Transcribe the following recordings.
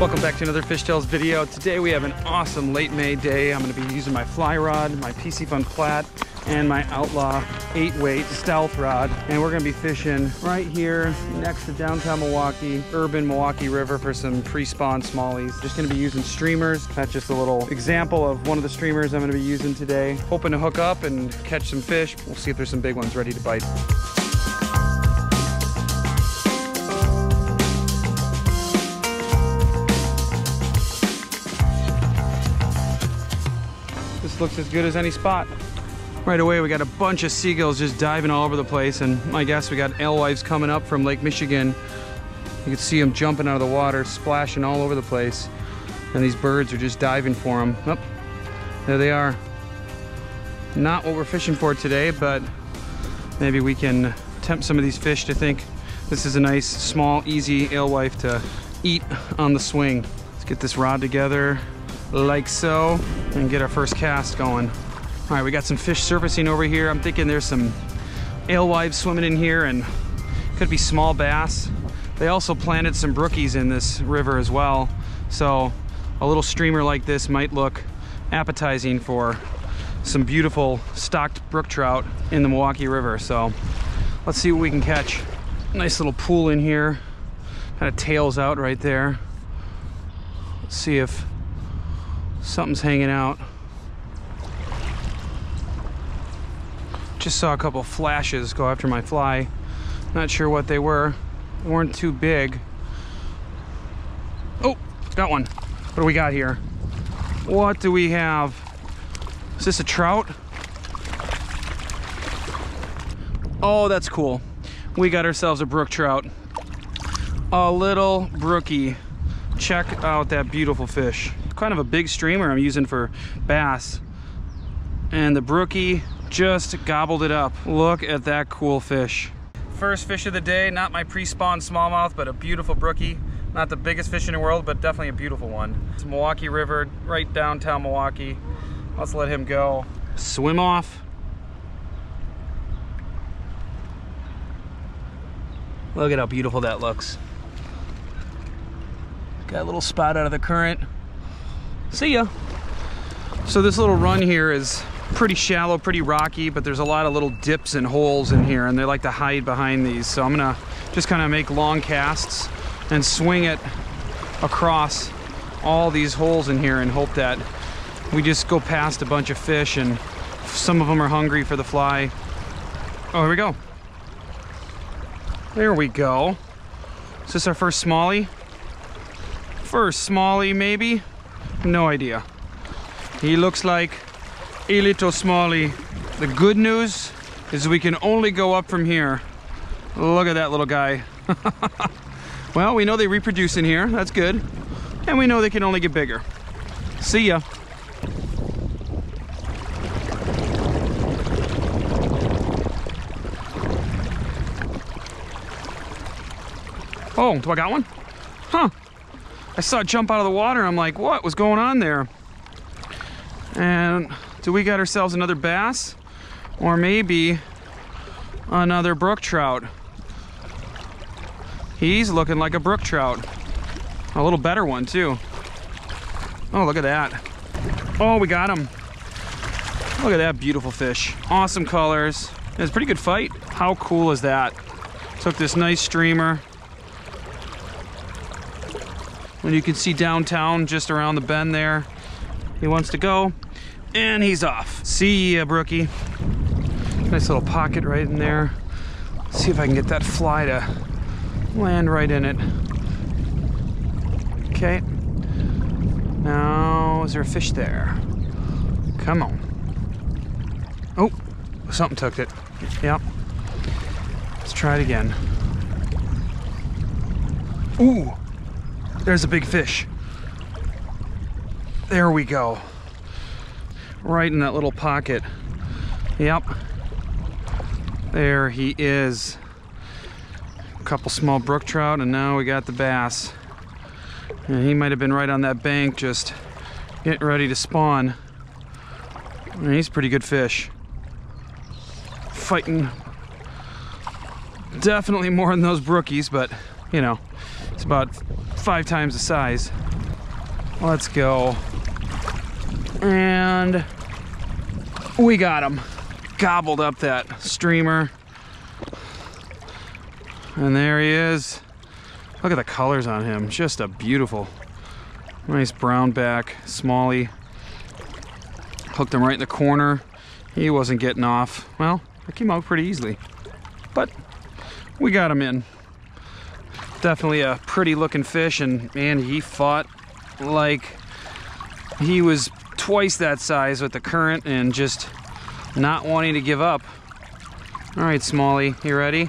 Welcome back to another Fish Tails video. Today we have an awesome late May day. I'm going to be using my fly rod, my Piscifun Platte, and my Outlaw 8-weight stealth rod. And we're going to be fishing right here next to downtown Milwaukee, urban Milwaukee River for some pre-spawn smallies. Just going to be using streamers. That's just a little example of one of the streamers I'm going to be using today. Hoping to hook up and catch some fish. We'll see if there's some big ones ready to bite. This looks as good as any spot. Right away, we got a bunch of seagulls just diving all over the place, and I guess we got alewives coming up from Lake Michigan. You can see them jumping out of the water, splashing all over the place, and these birds are just diving for them. Oh, there they are. Not what we're fishing for today, but maybe we can tempt some of these fish to think this is a nice, small, easy alewife to eat on the swing. Let's get this rod together like so and get our first cast going. All right, we got some fish surfacing over here. I'm thinking there's some alewives swimming in here and could be small bass. They also planted some brookies in this river as well. So a little streamer like this might look appetizing for some beautiful stocked brook trout in the Milwaukee River. So let's see what we can catch. Nice little pool in here. Kind of tails out right there. Let's see if something's hanging out. Just saw a couple flashes go after my fly. Not sure what they were. They weren't too big. Oh, got one. What do we got here? What do we have? Is this a trout? Oh, that's cool. We got ourselves a brook trout. A little brookie. Check out that beautiful fish. Kind of a big streamer I'm using for bass. And the brookie just gobbled it up. Look at that cool fish. First fish of the day, not my pre-spawn smallmouth, but a beautiful brookie. Not the biggest fish in the world, but definitely a beautiful one. It's Milwaukee River, right downtown Milwaukee. Let's let him go. Swim off. Look at how beautiful that looks. Got a little spot out of the current. See ya. So this little run here is pretty shallow, pretty rocky, but there's a lot of little dips and holes in here, and they like to hide behind these. So I'm gonna just kind of make long casts and swing it across all these holes in here and hope that we just go past a bunch of fish, and some of them are hungry for the fly. Oh, here we go. There we go. Is this our first smallie? First smallie, maybe? No idea. He looks like a little smallie. The good news is we can only go up from here. Look at that little guy. Well, we know they reproduce in here. That's good. And we know they can only get bigger. See ya. Oh, do I got one? Huh. I saw it jump out of the water. I'm like, what was going on there? And do we got ourselves another bass, or maybe another brook trout? He's looking like a brook trout. A little better one too. Oh, look at that. Oh, we got him. Look at that beautiful fish. Awesome colors. It was a pretty good fight. How cool is that? Took this nice streamer. And you can see downtown just around the bend there. He wants to go. And he's off. See ya, brookie. Nice little pocket right in there. Let's see if I can get that fly to land right in it. Okay. Now, is there a fish there? Come on. Oh, something tucked it. Yep. Let's try it again. Ooh, there's a big fish. There we go. Right in that little pocket. Yep. There he is. A couple small brook trout, and now we got the bass. And he might have been right on that bank just getting ready to spawn. And he's a pretty good fish. Fighting. Definitely more than those brookies, but you know, it's about 5 times the size. Let's go. And we got him. Gobbled up that streamer. And there he is. Look at the colors on him. Just a beautiful, nice brown back, smallie. Hooked him right in the corner. He wasn't getting off. Well, I came out pretty easily, but we got him in. Definitely a pretty looking fish, and man, he fought like he was twice that size with the current and just not wanting to give up. All right, smallie, you ready?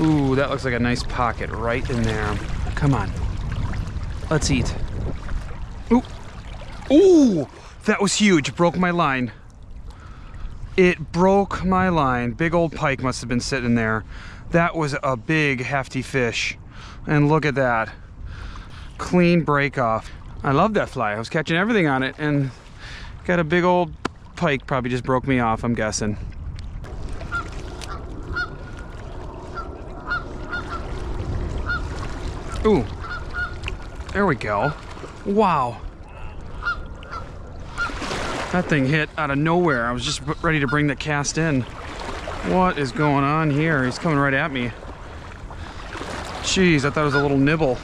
Ooh, that looks like a nice pocket right in there. Come on, let's eat. Ooh, ooh, that was huge, broke my line. It broke my line. Big old pike must have been sitting there. That was a big hefty fish. And look at that. Clean break off. I love that fly. I was catching everything on it and got a big old pike. Probably just broke me off, I'm guessing. Ooh, there we go. Wow. That thing hit out of nowhere. I was just ready to bring the cast in. What is going on here? He's coming right at me. Jeez, I thought it was a little nibble.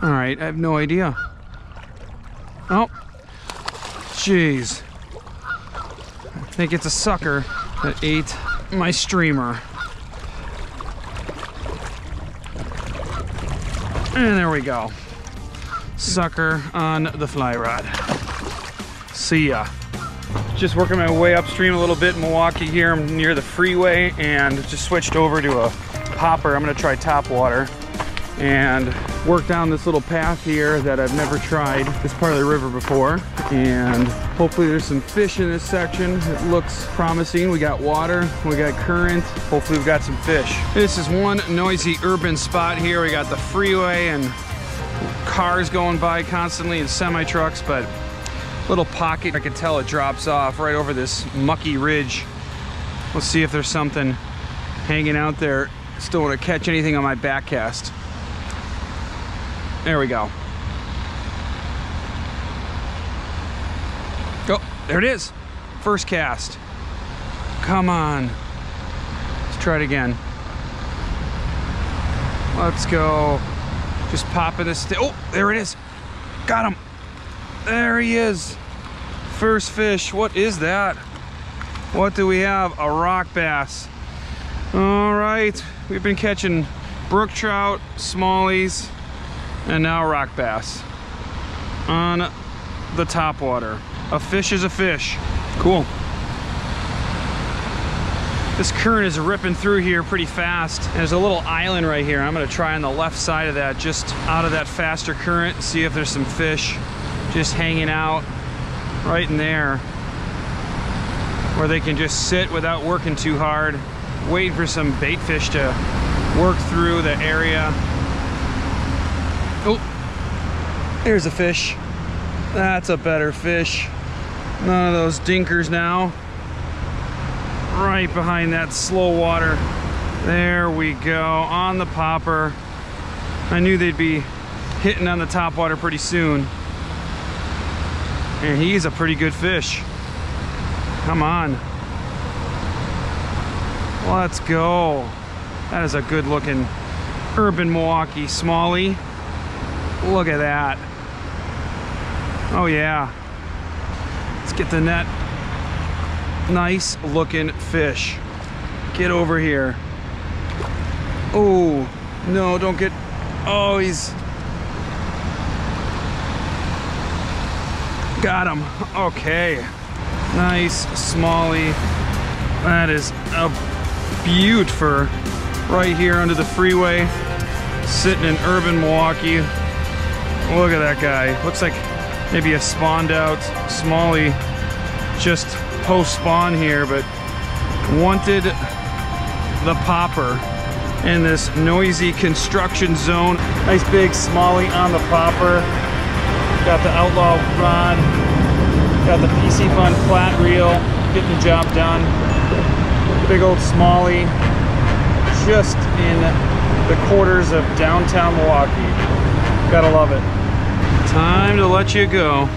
All right, I have no idea. Oh, jeez. I think it's a sucker that ate my streamer. And there we go. Sucker on the fly rod. See ya. Just working my way upstream a little bit in Milwaukee here. I'm near the freeway and just switched over to a popper. I'm gonna try top water and work down this little path here that I've never tried this part of the river before. And hopefully there's some fish in this section. It looks promising. We got water, we got current. Hopefully we've got some fish. This is one noisy urban spot here. We got the freeway and cars going by constantly and semi-trucks, but little pocket, I can tell it drops off right over this mucky ridge. Let's see if there's something hanging out there. Still want to catch anything on my back cast. There we go. Oh, there it is. First cast. Come on. Let's try it again. Let's go. Just popping this. Oh, there it is. Got him. There he is. First fish. What is that? What do we have? A rock bass. All right. We've been catching brook trout, smallies, and now rock bass on the top water. A fish is a fish. Cool. This current is ripping through here pretty fast. There's a little island right here. I'm going to try on the left side of that, just out of that faster current, see if there's some fish just hanging out right in there where they can just sit without working too hard, waiting for some bait fish to work through the area. Oh, there's a fish. That's a better fish. None of those dinkers now. Right behind that slow water. There we go, on the popper. I knew they'd be hitting on the top water pretty soon. And he's a pretty good fish. Come on. Let's go. That is a good looking urban Milwaukee smallie. Look at that. Oh yeah. Let's get the net. Nice looking fish. Get over here. Oh, no, don't get, oh, he's, got him. Okay. Nice smallie. That is a beautifer right here under the freeway. Sitting in urban Milwaukee. Look at that guy. Looks like maybe a spawned out smallie just post-spawn here, but wanted the popper in this noisy construction zone. Nice big smallie on the popper. Got the outlaw rod, got the Piscifun Platte reel, getting the job done. Big old smallie, just in the quarters of downtown Milwaukee. Gotta love it. Time to let you go.